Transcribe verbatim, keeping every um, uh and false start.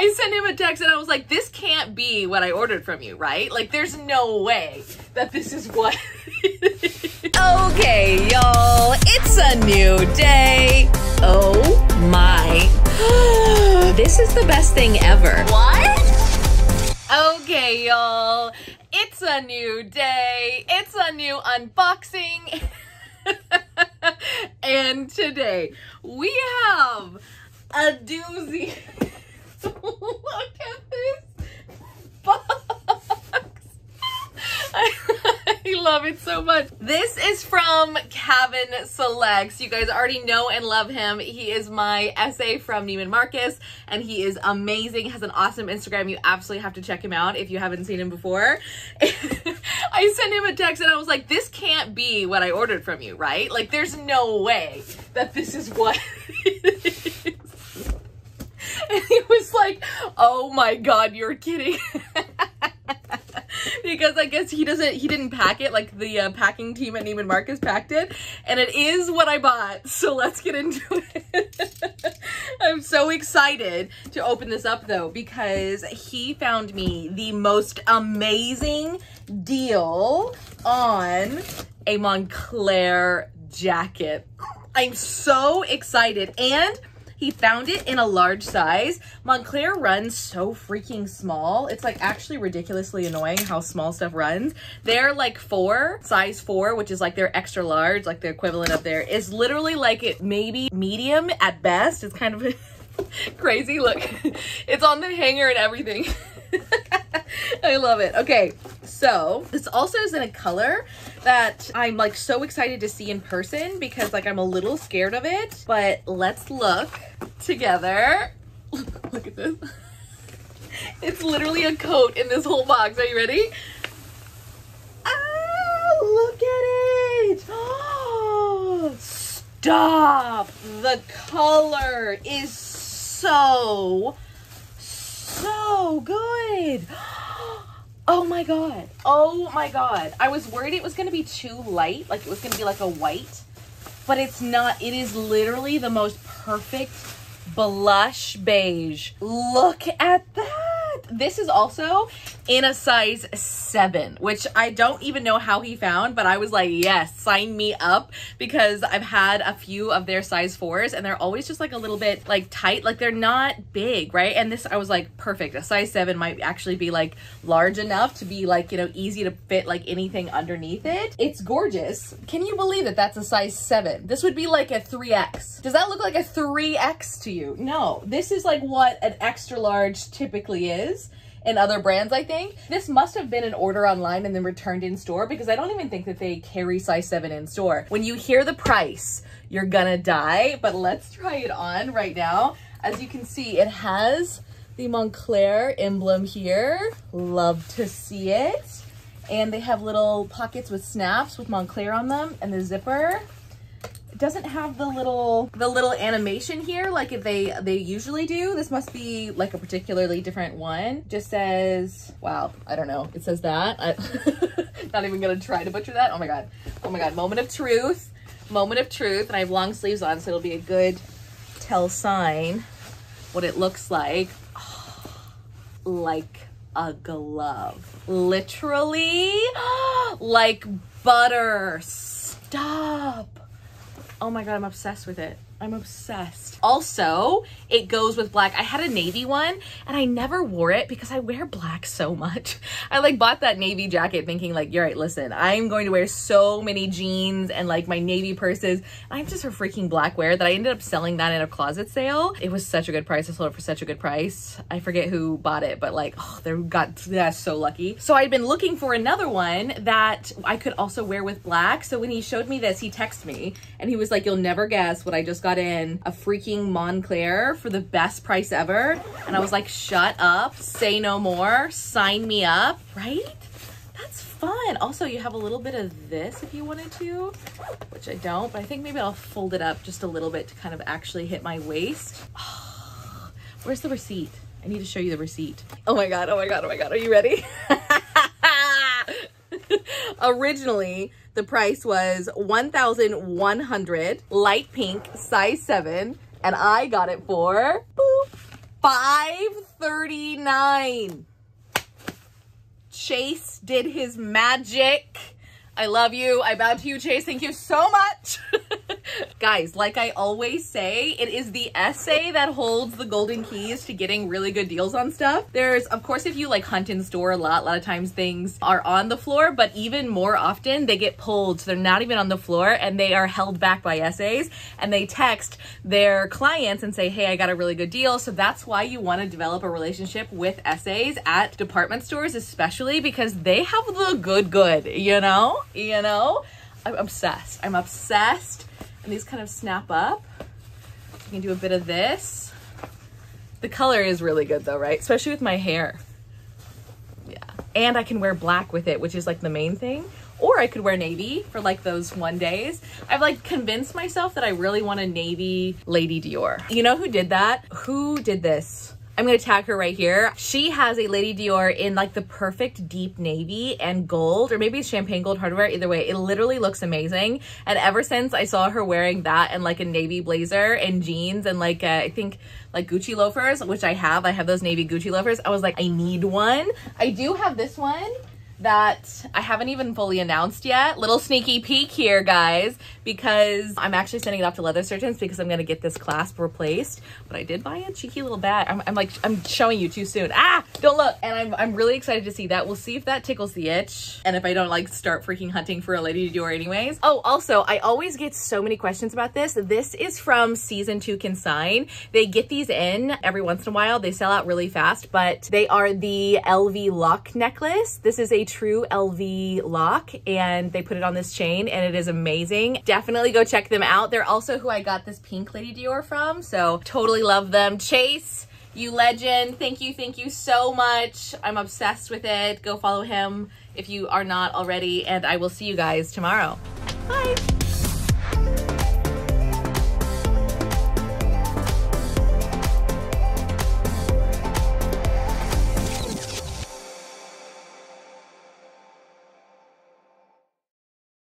I sent him a text and I was like, this can't be what I ordered from you, right? Like, there's no way that this is what. Okay, y'all, it's a new day. Oh my. This is the best thing ever. What? Okay, y'all, it's a new day. It's a new unboxing. And today we have a doozy. Look at this box. I, I love it so much. This is from Cavin Selects. You guys already know and love him. He is my S A from Neiman Marcus, and he is amazing, has an awesome Instagram. You absolutely have to check him out if you haven't seen him before. I sent him a text and I was like, this can't be what I ordered from you, right? Like, there's no way that this is what it is. And he was like, oh my God, you're kidding. Because I guess he doesn't, he didn't pack it, like the uh, packing team at Neiman Marcus packed it, and it is what I bought. So let's get into it. I'm so excited to open this up though, because he found me the most amazing deal on a Moncler jacket. I'm so excited. And he found it in a large size. Moncler runs so freaking small. It's like actually ridiculously annoying how small stuff runs. They're like four, size four, which is like their extra large, like the equivalent of there. It's literally like it maybe medium at best. It's kind of crazy. Look, it's on the hanger and everything. I love it. Okay, so this also is in a color that I'm like so excited to see in person, because like I'm a little scared of it, but let's look together. Look, look at this. It's literally a coat in this whole box. Are you ready? Oh, look at it. Oh, stop. The color is so, so good. Oh my God. Oh my God. I was worried it was going to be too light. Like it was going to be like a white, but it's not. It is literally the most perfect blush beige. Look at that. This is also in a size seven, which I don't even know how he found, but I was like, yes, sign me up, because I've had a few of their size fours and they're always just like a little bit like tight, like they're not big, right? And this, I was like, perfect. A size seven might actually be like large enough to be like, you know, easy to fit like anything underneath it. It's gorgeous. Can you believe that that's a size seven? This would be like a three X. Does that look like a three X to you? No, this is like what an extra large typically is. And other brands, I think. This must have been an order online and then returned in store, because I don't even think that they carry size seven in store. When you hear the price, you're gonna die, but let's try it on right now. As you can see, it has the Moncler emblem here. Love to see it. And they have little pockets with snaps with Moncler on them and the zipper. It doesn't have the little the little animation here like if they they usually do. This must be like a particularly different one. Just says, wow, I don't know, it says that. I'm not even gonna try to butcher that. Oh my God, oh my God. Moment of truth, moment of truth. And I have long sleeves on, so it'll be a good tell sign what it looks like. Oh, like a glove, literally. Like butter. Stop. Oh my God, I'm obsessed with it. I'm obsessed. Also, it goes with black. I had a navy one and I never wore it because I wear black so much. I like bought that navy jacket thinking like, you're right, listen, I'm going to wear so many jeans and like my navy purses. I'm just a freaking black wear that I ended up selling that in a closet sale. It was such a good price. I sold it for such a good price. I forget who bought it, but like, oh, they got, that's so lucky. So I'd been looking for another one that I could also wear with black. So when he showed me this, he texted me and he was like, you'll never guess what I just got in, a freaking Moncler for the best price ever. And I was like, shut up, say no more, sign me up, right? That's fun. Also, you have a little bit of this if you wanted to, which I don't, but I think maybe I'll fold it up just a little bit to kind of actually hit my waist. Oh, where's the receipt? I need to show you the receipt. Oh my God, oh my God, oh my God, are you ready? Originally, the price was one thousand one hundred dollars, light pink, size seven, and I got it for, boop, five thirty-nine. Chase did his magic. I love you. I bow to you, Chase. Thank you so much. Guys, like I always say, it is the essay that holds the golden keys to getting really good deals on stuff. There's, of course, if you like hunt in store a lot, a lot of times things are on the floor, but even more often they get pulled. So they're not even on the floor and they are held back by essays, and they text their clients and say, hey, I got a really good deal. So that's why you want to develop a relationship with essays at department stores, especially because they have the good, good, you know? You know, I'm obsessed. I'm obsessed. And these kind of snap up. You can do a bit of this. The color is really good though, right? Especially with my hair. Yeah. And I can wear black with it, which is like the main thing. Or I could wear navy for like those one days. I've like convinced myself that I really want a navy Lady Dior. You know who did that? Who did this? I'm gonna tag her right here. She has a Lady Dior in like the perfect deep navy and gold, or maybe it's champagne gold hardware. Either way, it literally looks amazing. And ever since I saw her wearing that and like a navy blazer and jeans and like, a, I think like Gucci loafers, which I have, I have those navy Gucci loafers. I was like, I need one. I do have this one that I haven't even fully announced yet. Little sneaky peek here, guys, because I'm actually sending it off to leather surgeons because I'm gonna get this clasp replaced, but I did buy a cheeky little bag. I'm, I'm like, I'm showing you too soon. Ah, don't look. And I'm, I'm really excited to see that. We'll see if that tickles the itch. And if I don't like start freaking hunting for a Lady Dior anyways. Oh, also, I always get so many questions about this. This is from Season two Consign. They get these in every once in a while. They sell out really fast, but they are the L V lock necklace. This is a true L V lock, and they put it on this chain, and it is amazing. Definitely go check them out. They're also who I got this pink Lady Dior from, so totally love them. Chase, you legend. Thank you, thank you so much. I'm obsessed with it. Go follow him if you are not already, and I will see you guys tomorrow. Bye.